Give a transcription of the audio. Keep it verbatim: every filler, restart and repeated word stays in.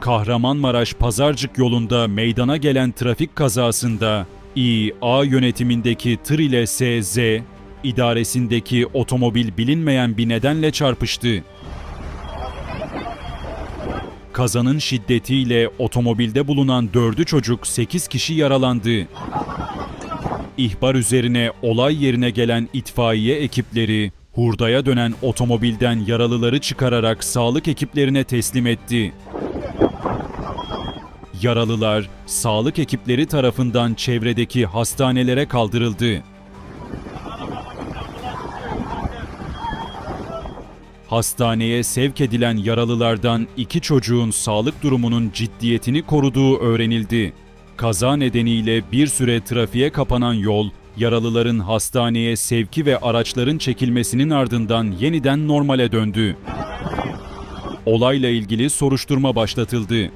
Kahramanmaraş-Pazarcık yolunda meydana gelen trafik kazasında İ A yönetimindeki tır ile S Z idaresindeki otomobil bilinmeyen bir nedenle çarpıştı. Kazanın şiddetiyle otomobilde bulunan dördü çocuk sekiz kişi yaralandı. İhbar üzerine olay yerine gelen itfaiye ekipleri hurdaya dönen otomobilden yaralıları çıkararak sağlık ekiplerine teslim etti. Yaralılar sağlık ekipleri tarafından çevredeki hastanelere kaldırıldı. Hastaneye sevk edilen yaralılardan iki çocuğun sağlık durumunun ciddiyetini koruduğu öğrenildi. Kaza nedeniyle bir süre trafiğe kapanan yol, yaralıların hastaneye sevki ve araçların çekilmesinin ardından yeniden normale döndü. Olayla ilgili soruşturma başlatıldı.